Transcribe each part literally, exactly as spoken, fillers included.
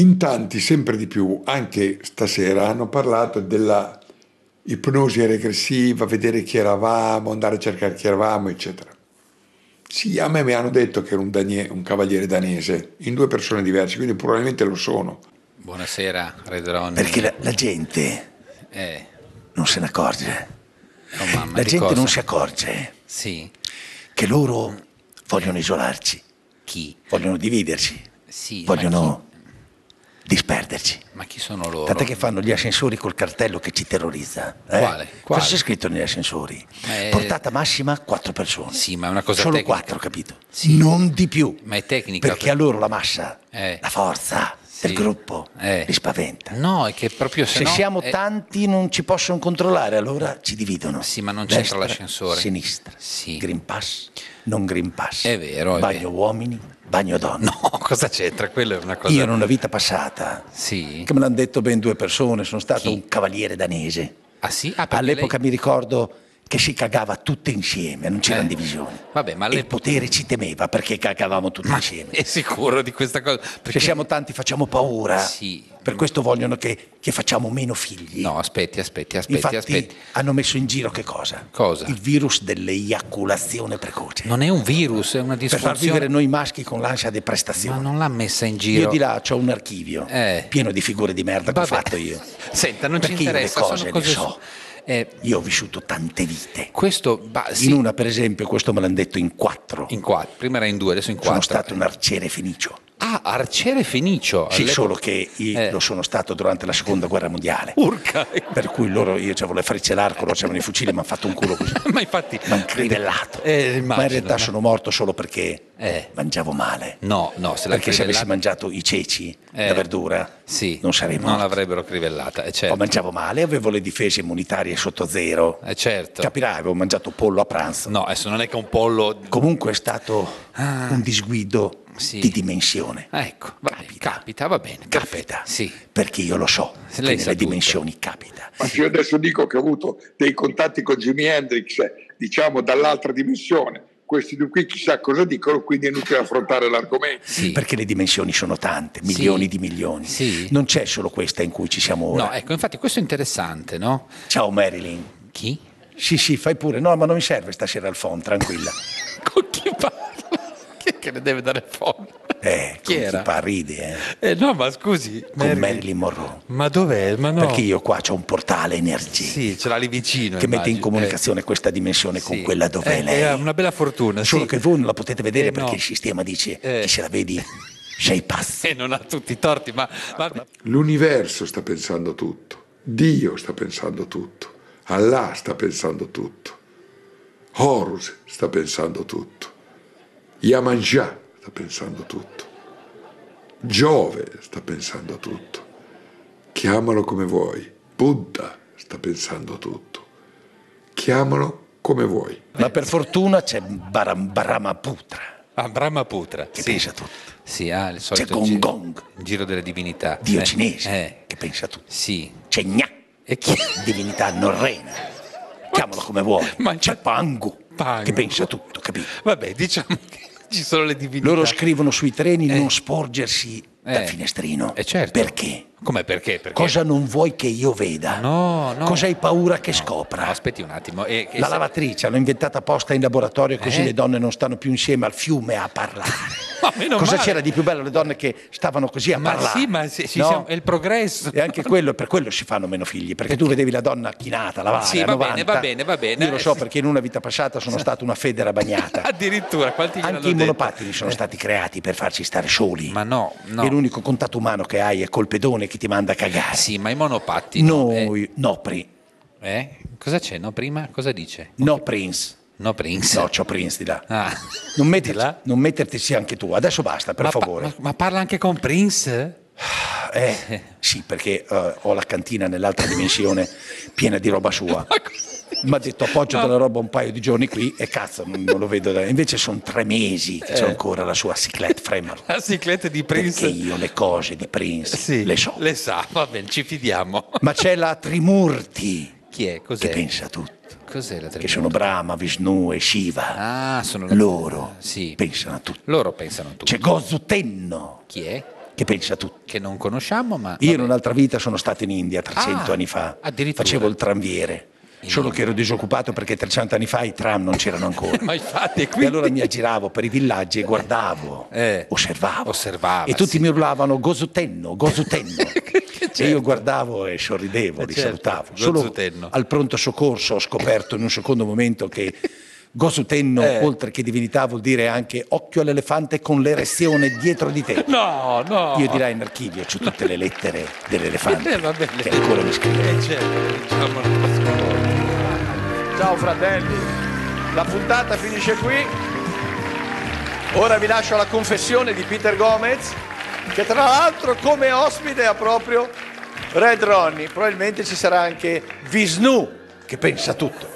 In tanti, sempre di più, anche stasera, hanno parlato della ipnosi regressiva, vedere chi eravamo, andare a cercare chi eravamo, eccetera. Sì, a me mi hanno detto che ero un, danie, un cavaliere danese, in due persone diverse, quindi probabilmente lo sono. Buonasera, Red Ronnie. Perché la, la gente eh. non se ne accorge. Oh, mamma, la gente cosa? non si accorge sì. che loro vogliono isolarci. Chi? Vogliono dividerci. Sì, vogliono... disperderci. Ma chi sono loro? Tant'è che fanno gli ascensori col cartello che ci terrorizza. Eh? Quale? Quale? Cosa c'è scritto negli ascensori? È... portata massima quattro persone. Sì, ma è una cosa solo quattro, capito? Sì. Non di più. Ma è tecnica. Perché per... a loro la massa, eh. la forza sì. del gruppo eh. li spaventa. No, è che proprio se, se no, siamo è... tanti non ci possono controllare, allora ci dividono. Sì, ma non c'entra l'ascensore. Sinistra. Sì. Green Pass. Non Green Pass. È vero. È bagno vero. uomini, bagno donne. No, cosa c'entra? Quello è una cosa. Io in una vita passata, sì. che me l'hanno detto ben due persone, sono stato Chi? un cavaliere danese. Ah sì? Ah, all'epoca lei... mi ricordo che si cagava tutte insieme, non c'erano eh. divisioni. Vabbè, ma le... il potere ci temeva perché cagavamo tutti ma insieme. È sicuro di questa cosa? Perché... se siamo tanti facciamo paura. Sì. Per questo vogliono che, che facciamo meno figli. No, aspetti, aspetti, aspetti. Infatti aspetti. hanno messo in giro che cosa? Cosa? Il virus dell'eiaculazione precoce. Non è un virus, è una disfunzione. Per far vivere noi maschi con l'ansia di prestazioni. Ma non l'ha messa in giro. Io di là c'ho un archivio eh. pieno di figure di merda Vabbè. che ho fatto io. Senta, non perché ci interessa. Io le cose, sono cose le so. Eh, io ho vissuto tante vite. Questo, bah, sì. In una, per esempio, questo me l'hanno detto in quattro. In quattro. Prima era in due, adesso in quattro. Sono stato un arciere fenicio. Ah, arciere fenicio. Sì, solo che eh. lo sono stato durante la seconda guerra mondiale. Urca! Per cui loro, io avevo le frecce, l'arco, loro c'erano i fucili, mi hanno fatto un culo così. Ma infatti... mi hanno crivellato. Eh, immagino, ma in realtà ma... sono morto solo perché eh. mangiavo male. No, no. Se perché se avessi mangiato i ceci, eh. la verdura, sì. non sarei morto. Non l'avrebbero crivellata, eh, certo. O mangiavo male, avevo le difese immunitarie sotto zero. Eh, certo. Capirai, avevo mangiato pollo a pranzo. No, adesso non è che un pollo... Comunque è stato ah. un disguido... Sì. di dimensione. Ecco, va capita. Bene, capita, va bene. Capita, sì. Perché io lo so, che nelle tutto. dimensioni capita. Ma io adesso dico che ho avuto dei contatti con Jimi Hendrix, diciamo dall'altra dimensione. Questi due qui chissà cosa dicono, quindi è inutile affrontare l'argomento. Sì. Perché le dimensioni sono tante, milioni sì. di milioni. Sì. Non c'è solo questa in cui ci siamo ora. No, ecco, infatti questo è interessante, no? Ciao Marilyn. Chi? Sì, sì, fai pure. No, ma non mi serve stasera al phon, tranquilla. Con chi parla? Che ne deve dare fuoco? Eh, chi era? Chi ride, eh. eh. No, ma scusi. Con Marilyn, Marilyn Monroe. Ma dov'è? Ma no. Perché io qua c'ho un portale energia. Sì, ce l'ha lì vicino. Che immagino. mette in comunicazione eh. questa dimensione sì. con quella dove eh, lei. È una bella fortuna. Solo sì. che voi non la potete vedere eh, perché no. il sistema dice eh. chi se la vedi sei pazzo. E non ha tutti i torti, ma... ma... l'universo sta pensando tutto. Dio sta pensando tutto. Allah sta pensando tutto. Horus sta pensando tutto. Yemaja sta pensando tutto, Giove sta pensando tutto, chiamalo come vuoi, Buddha sta pensando tutto, chiamalo come vuoi. Ma per fortuna c'è Brahmaputra, ah, Brahmaputra che sì. pensa tutto, sì, ah, il solito c'è Gong, Gong, il giro delle divinità, Dio eh. cinese eh. che pensa tutto, sì. c'è Gna, e chi? divinità norrena, chiamalo come vuoi, ma c'è Pangu, Pangu che pensa tutto, capito? Vabbè, diciamo che... ci sono le divinità. Loro scrivono sui treni eh. non sporgersi eh. dal finestrino. Eh certo. Perché? Come perché? perché? Cosa non vuoi che io veda? No, no. Cosa hai paura che no. scopra? No, aspetti un attimo. Eh, che La se... lavatrice l'ho inventata apposta in laboratorio così eh. le donne non stanno più insieme al fiume a parlare. Ma meno Cosa male. c'era di più bello? Le donne che stavano così a ma parlare. Sì, ma sì, sì, no? siamo, è il progresso. E anche quello, per quello si fanno meno figli, perché, perché tu vedevi la donna chinata, lavare, sì, va novanta. Bene, va bene, va bene. Io lo so perché in una vita passata sono stato una federa bagnata. Addirittura, quanti anche i monopattini sono eh. stati creati per farci stare soli. Ma no, no. E l'unico contatto umano che hai è col pedone che ti manda a cagare. Sì, ma i monopatti. Noi, eh. Nopri. Eh? Cosa c'è? No, prima? Cosa dice? No, okay. Prince. No, Prince. No, c'ho Prince di là. Ah. Non metterti, di là? Non mettertici anche tu. Adesso basta, per ma favore. Pa ma, ma parla anche con Prince? Eh, sì, perché uh, ho la cantina nell'altra dimensione piena di roba sua. Mi ha detto appoggio no. della roba un paio di giorni qui e cazzo non, non lo vedo. Da... Invece sono tre mesi che eh. c'è ancora la sua ciclette Fremalo. La ciclette di Prince. Perché io le cose di Prince sì, le so. Le sa, va bene, ci fidiamo. Ma c'è la Trimurti. Chi è? Cos'è? Che pensa tutto. Cos'è la Trimurti? Che sono Brahma, Vishnu e Shiva. Ah, sono loro. Sì. Pensano a tutto. Loro pensano a tutto. C'è Gozutenno. Chi è? che pensa tu, che non conosciamo, ma io in un'altra vita sono stato in India trecento ah, anni fa, facevo il tranviere. Solo che ero disoccupato perché trecento anni fa i tram non c'erano ancora. Ma infatti, quindi... E allora mi aggiravo per i villaggi e guardavo, eh, osservavo. osservavo E tutti sì. mi urlavano Gozutenno, Gozutenno. Certo. E io guardavo e sorridevo, li certo. salutavo. Gozutenno. Solo al pronto soccorso ho scoperto in un secondo momento che Gozutenno, eh. oltre che divinità, vuol dire anche occhio all'elefante con l'erezione dietro di te. No, no. Io direi in archivio c'ho tutte le lettere dell'elefante, eh, vabbè, che ancora mi scrive. Eh, certo. Ciao fratelli, la puntata finisce qui. Ora vi lascio alla confessione di Peter Gomez, che tra l'altro come ospite ha proprio Red Ronnie. Probabilmente ci sarà anche Vishnu, che pensa tutto.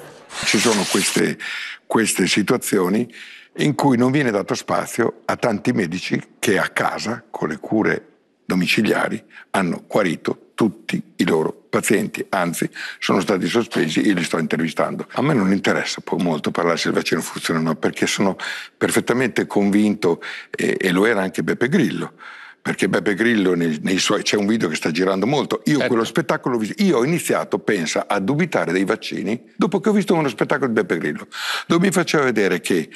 Ci sono queste, queste situazioni in cui non viene dato spazio a tanti medici che a casa, con le cure domiciliari, hanno guarito tutti i loro pazienti, anzi sono stati sospesi e li sto intervistando. A me non interessa poi molto parlare se il vaccino funziona o no, perché sono perfettamente convinto, e, e lo era anche Beppe Grillo, perché Beppe Grillo nei, nei suoi, c'è un video che sta girando molto, io certo. quello spettacolo, io ho iniziato, pensa, a dubitare dei vaccini dopo che ho visto uno spettacolo di Beppe Grillo, dove mi faceva vedere che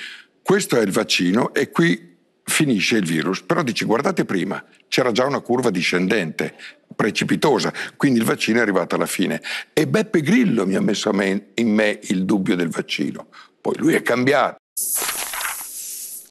questo è il vaccino e qui finisce il virus, però dici guardate prima, c'era già una curva discendente, precipitosa, quindi il vaccino è arrivato alla fine. E Beppe Grillo mi ha messo a me, in me il dubbio del vaccino, poi lui è cambiato.